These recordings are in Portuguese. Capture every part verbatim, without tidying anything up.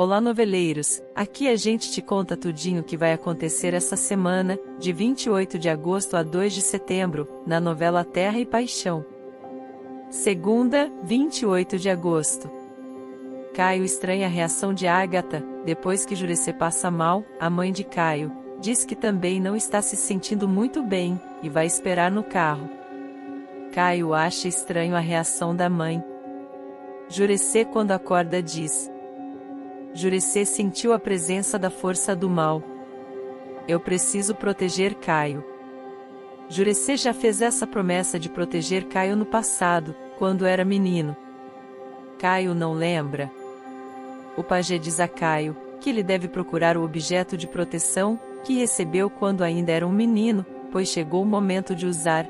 Olá noveleiros, aqui a gente te conta tudinho que vai acontecer essa semana, de vinte e oito de agosto a dois de setembro, na novela Terra e Paixão. Segunda, vinte e oito de agosto. Caio estranha a reação de Agatha, depois que Jurecê passa mal, a mãe de Caio, diz que também não está se sentindo muito bem, e vai esperar no carro. Caio acha estranho a reação da mãe. Jurecê quando acorda diz... Jurecê sentiu a presença da força do mal. Eu preciso proteger Caio. Jurecê já fez essa promessa de proteger Caio no passado, quando era menino. Caio não lembra. O pajé diz a Caio que ele deve procurar o objeto de proteção que recebeu quando ainda era um menino, pois chegou o momento de usar.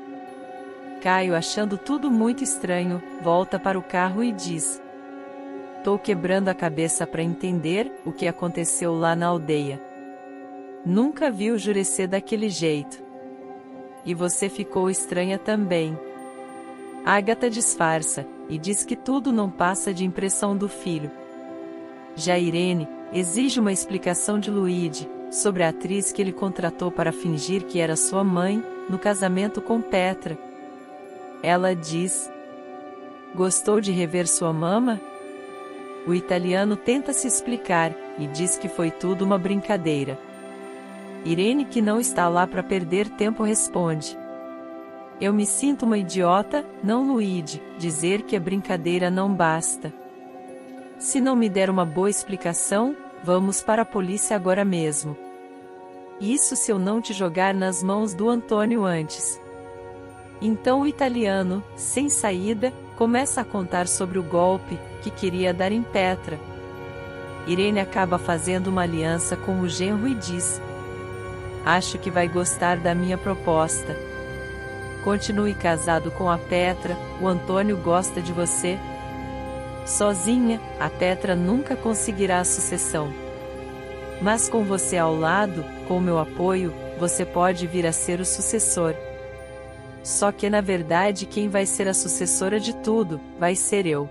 Caio, achando tudo muito estranho, volta para o carro e diz... Tô quebrando a cabeça para entender o que aconteceu lá na aldeia. Nunca vi o Jurecê daquele jeito. E você ficou estranha também. Agatha disfarça e diz que tudo não passa de impressão do filho. Já Irene exige uma explicação de Luigi sobre a atriz que ele contratou para fingir que era sua mãe no casamento com Petra. Ela diz: Gostou de rever sua mama? O italiano tenta se explicar, e diz que foi tudo uma brincadeira. Irene, que não está lá para perder tempo, responde. Eu me sinto uma idiota, não Luigi, dizer que a brincadeira não basta. Se não me der uma boa explicação, vamos para a polícia agora mesmo. Isso se eu não te jogar nas mãos do Antônio antes. Então o italiano, sem saída, começa a contar sobre o golpe que queria dar em Petra. Irene acaba fazendo uma aliança com o genro e diz: Acho que vai gostar da minha proposta. Continue casado com a Petra, o Antônio gosta de você. Sozinha, a Petra nunca conseguirá a sucessão. Mas com você ao lado, com meu apoio, você pode vir a ser o sucessor. Só que na verdade quem vai ser a sucessora de tudo, vai ser eu.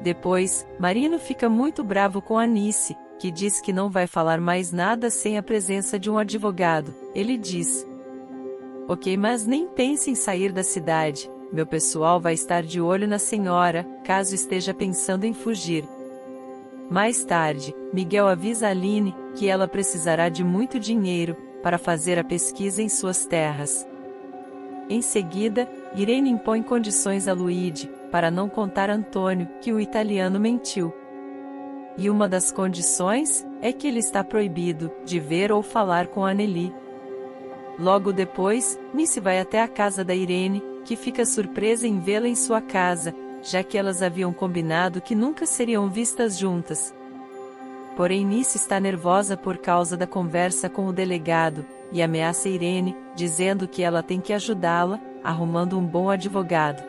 Depois, Marino fica muito bravo com a Nice, que diz que não vai falar mais nada sem a presença de um advogado. Ele diz: Ok, mas nem pense em sair da cidade, meu pessoal vai estar de olho na senhora, caso esteja pensando em fugir. Mais tarde, Miguel avisa a Aline que ela precisará de muito dinheiro para fazer a pesquisa em suas terras. Em seguida, Irene impõe condições a Luigi, para não contar a Antônio que o italiano mentiu. E uma das condições é que ele está proibido de ver ou falar com Anely. Logo depois, Nice vai até a casa da Irene, que fica surpresa em vê-la em sua casa, já que elas haviam combinado que nunca seriam vistas juntas. Porém Nice está nervosa por causa da conversa com o delegado, e ameaça Irene, dizendo que ela tem que ajudá-la, arrumando um bom advogado.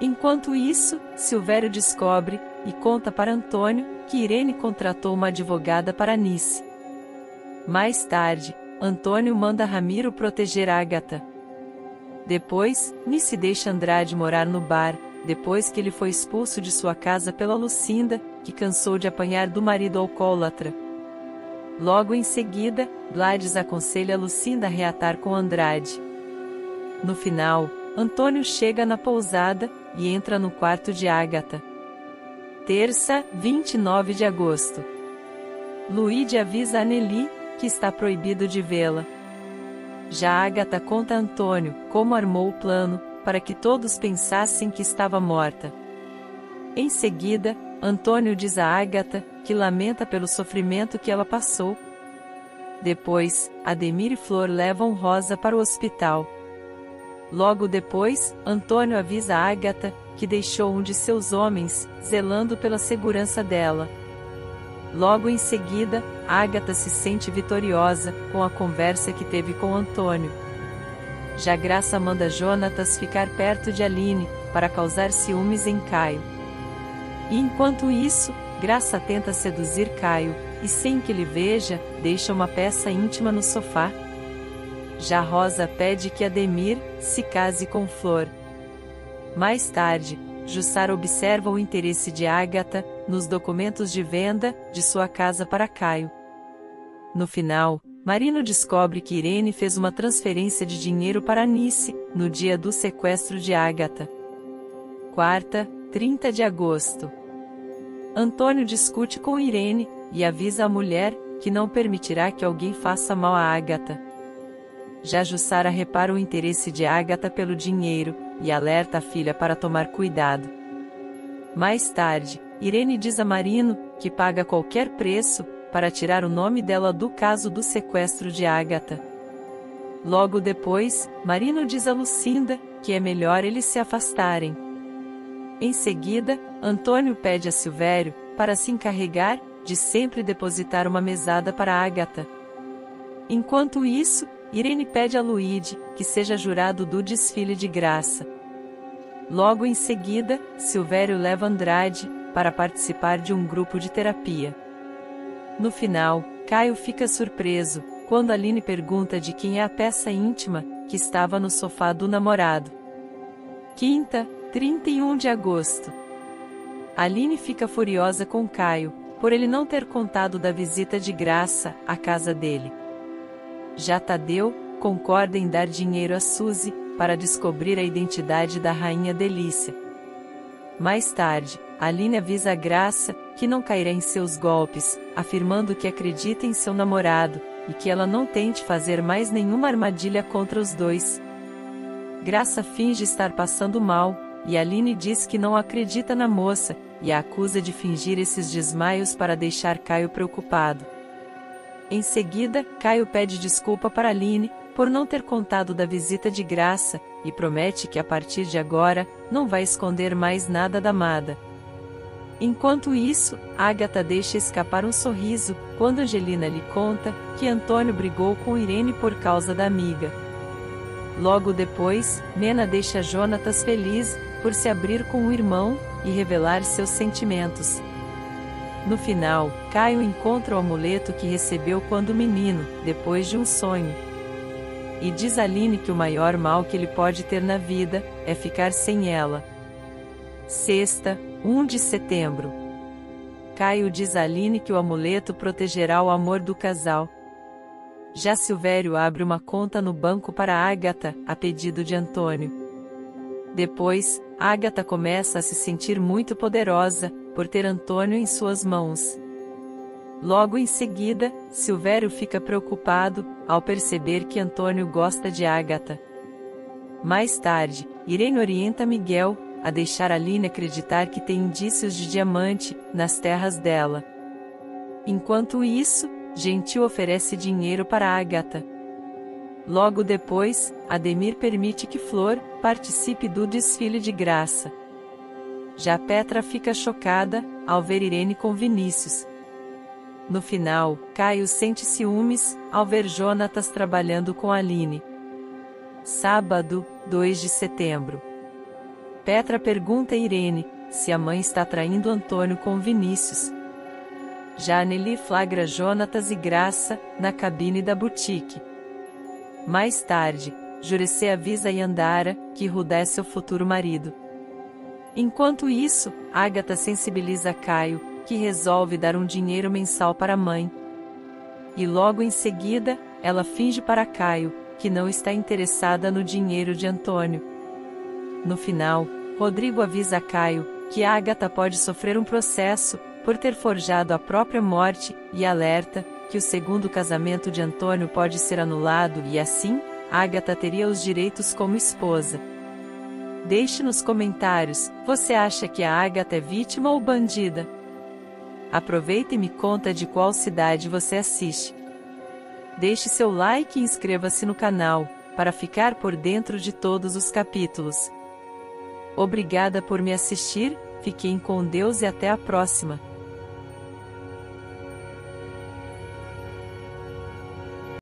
Enquanto isso, Silvério descobre, e conta para Antônio, que Irene contratou uma advogada para Nice. Mais tarde, Antônio manda Ramiro proteger Agatha. Depois, Nice deixa Andrade morar no bar, depois que ele foi expulso de sua casa pela Lucinda, que cansou de apanhar do marido alcoólatra. Logo em seguida, Gladys aconselha Lucinda a reatar com Andrade. No final, Antônio chega na pousada e entra no quarto de Agatha. Terça, vinte e nove de agosto. Luigi avisa Anely que está proibido de vê-la. Já Agatha conta a Antônio como armou o plano para que todos pensassem que estava morta. Em seguida, Antônio diz a Agatha que lamenta pelo sofrimento que ela passou. Depois, Ademir e Flor levam Rosa para o hospital. Logo depois, Antônio avisa a Agatha que deixou um de seus homens, zelando pela segurança dela. Logo em seguida, Agatha se sente vitoriosa com a conversa que teve com Antônio. Já Graça manda Jonatas ficar perto de Aline, para causar ciúmes em Caio. E enquanto isso, Graça tenta seduzir Caio, e sem que ele veja, deixa uma peça íntima no sofá. Já Rosa pede que Ademir se case com Flor. Mais tarde, Jussara observa o interesse de Agatha nos documentos de venda de sua casa para Caio. No final, Marino descobre que Irene fez uma transferência de dinheiro para Nice, no dia do sequestro de Agatha. Quarta, trinta de agosto. Antônio discute com Irene, e avisa a mulher, que não permitirá que alguém faça mal a Agatha. Já Jussara repara o interesse de Agatha pelo dinheiro, e alerta a filha para tomar cuidado. Mais tarde, Irene diz a Marino, que paga qualquer preço, para tirar o nome dela do caso do sequestro de Agatha. Logo depois, Marino diz a Lucinda, que é melhor eles se afastarem. Em seguida, Antônio pede a Silvério, para se encarregar, de sempre depositar uma mesada para Agatha. Enquanto isso, Irene pede a Luigi, que seja jurado do desfile de Graça. Logo em seguida, Silvério leva Andrade, para participar de um grupo de terapia. No final, Caio fica surpreso, quando Aline pergunta de quem é a peça íntima, que estava no sofá do namorado. Quinta, trinta e um de agosto. Aline fica furiosa com Caio, por ele não ter contado da visita de Graça, à casa dele. Já Tadeu, concorda em dar dinheiro a Suzy, para descobrir a identidade da Rainha Delícia. Mais tarde, Aline avisa a Graça, que não cairá em seus golpes, afirmando que acredita em seu namorado, e que ela não tente fazer mais nenhuma armadilha contra os dois. Graça finge estar passando mal, e Aline diz que não acredita na moça, e a acusa de fingir esses desmaios para deixar Caio preocupado. Em seguida, Caio pede desculpa para Aline, por não ter contado da visita de Graça, e promete que a partir de agora, não vai esconder mais nada da amada. Enquanto isso, Agatha deixa escapar um sorriso, quando Angelina lhe conta, que Antônio brigou com Irene por causa da amiga. Logo depois, Nena deixa Jonatas feliz, por se abrir com o irmão, e revelar seus sentimentos. No final, Caio encontra o amuleto que recebeu quando menino, depois de um sonho. E diz a Aline que o maior mal que ele pode ter na vida, é ficar sem ela. Sexta, um de setembro. Caio diz a Aline que o amuleto protegerá o amor do casal. Já Silvério abre uma conta no banco para Agatha, a pedido de Antônio. Depois, Agatha começa a se sentir muito poderosa, por ter Antônio em suas mãos. Logo em seguida, Silvério fica preocupado, ao perceber que Antônio gosta de Agatha. Mais tarde, Irene orienta Miguel, a deixar Aline acreditar que tem indícios de diamante, nas terras dela. Enquanto isso, Gentil oferece dinheiro para Agatha. Logo depois, Ademir permite que Flor, participe do desfile de Graça. Já Petra fica chocada, ao ver Irene com Vinícius. No final, Caio sente ciúmes, ao ver Jonatas trabalhando com Aline. Sábado, dois de setembro. Petra pergunta a Irene, se a mãe está traindo Antônio com Vinícius. Já Anely flagra Jonatas e Graça, na cabine da boutique. Mais tarde, Jurecê avisa Yandara, que Rudá é seu futuro marido. Enquanto isso, Agatha sensibiliza Caio, que resolve dar um dinheiro mensal para a mãe. E logo em seguida, ela finge para Caio, que não está interessada no dinheiro de Antônio. No final, Rodrigo avisa a Caio, que Agatha pode sofrer um processo, por ter forjado a própria morte, e alerta, que o segundo casamento de Antônio pode ser anulado e assim, Agatha teria os direitos como esposa. Deixe nos comentários, você acha que a Agatha é vítima ou bandida? Aproveita e me conta de qual cidade você assiste. Deixe seu like e inscreva-se no canal, para ficar por dentro de todos os capítulos. Obrigada por me assistir, fiquem com Deus e até a próxima!